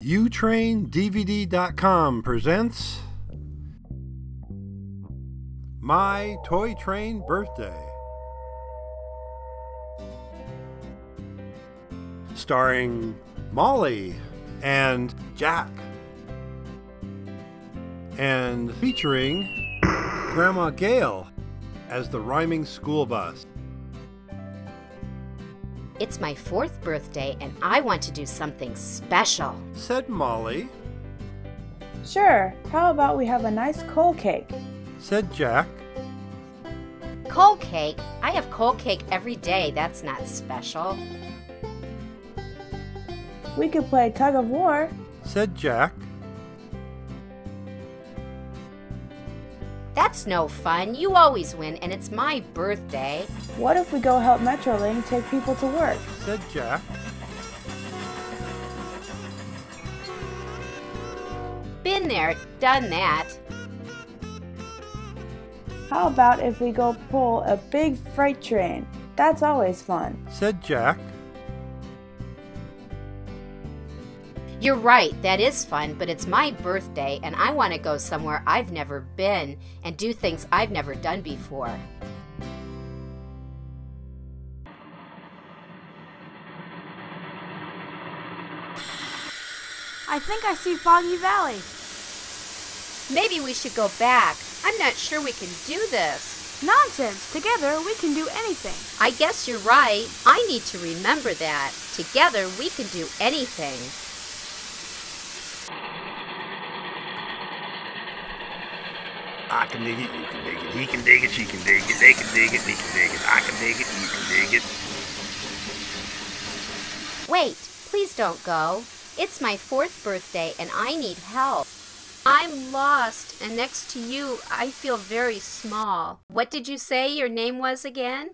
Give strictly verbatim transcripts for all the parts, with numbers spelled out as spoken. U Train D V D dot com presents My Toy Train Birthday, starring Molly and Jack, and featuring Grandma Gail as the rhyming school bus. It's my fourth birthday, and I want to do something special, said Molly. Sure, how about we have a nice coal cake, said Jack. Coal cake? I have coal cake every day. That's not special. We could play tug of war, said Jack. That's no fun. You always win, and it's my birthday. What if we go help Metrolink take people to work, said Jack. Been there, done that. How about if we go pull a big freight train? That's always fun, said Jack. You're right, that is fun, but it's my birthday, and I want to go somewhere I've never been and do things I've never done before. I think I see Foggy Valley. Maybe we should go back. I'm not sure we can do this. Nonsense! Together, we can do anything. I guess you're right. I need to remember that. Together, we can do anything. I can dig it, you can dig it, he can dig it, she can dig it, they can dig it, we can dig it, I can dig it, you can dig it. Wait, please don't go. It's my fourth birthday and I need help. I'm lost, and next to you, I feel very small. What did you say your name was again?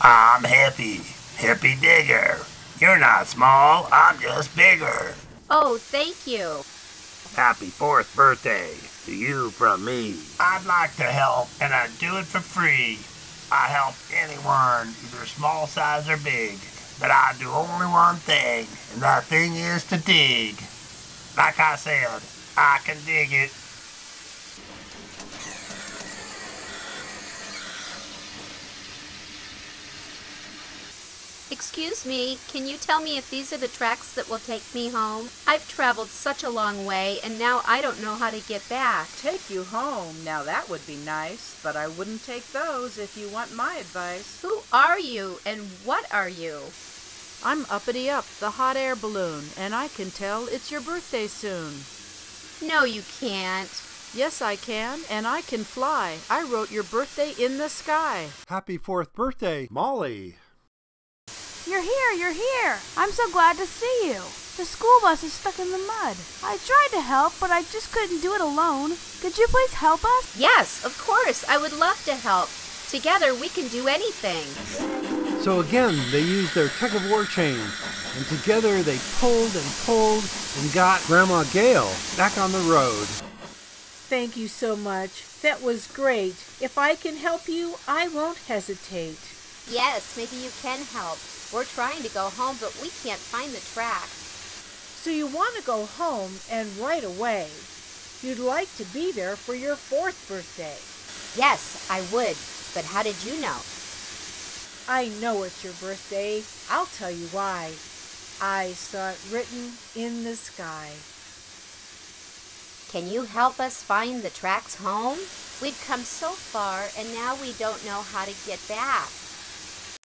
I'm Hippy, Hippy Digger. You're not small, I'm just bigger. Oh, thank you. Happy fourth birthday to you from me. I'd like to help, and I'd do it for free. I help anyone, either small size or big, but I do only one thing, and that thing is to dig. Like I said, I can dig it. Excuse me, can you tell me if these are the tracks that will take me home? I've traveled such a long way, and now I don't know how to get back. Take you home? Now that would be nice, but I wouldn't take those if you want my advice. Who are you, and what are you? I'm Uppity Up, the hot air balloon, and I can tell it's your birthday soon. No, you can't. Yes, I can, and I can fly. I wrote your birthday in the sky. Happy fourth birthday, Molly. You're here, you're here. I'm so glad to see you. The school bus is stuck in the mud. I tried to help, but I just couldn't do it alone. Could you please help us? Yes, of course. I would love to help. Together, we can do anything. So again, they used their tug-of-war chain, and together they pulled and pulled and got Grandma Gail back on the road. Thank you so much. That was great. If I can help you, I won't hesitate. Yes, maybe you can help. We're trying to go home, but we can't find the track. So you want to go home, and right away. You'd like to be there for your fourth birthday. Yes, I would, but how did you know? I know it's your birthday. I'll tell you why. I saw it written in the sky. Can you help us find the tracks home? We've come so far, and now we don't know how to get back.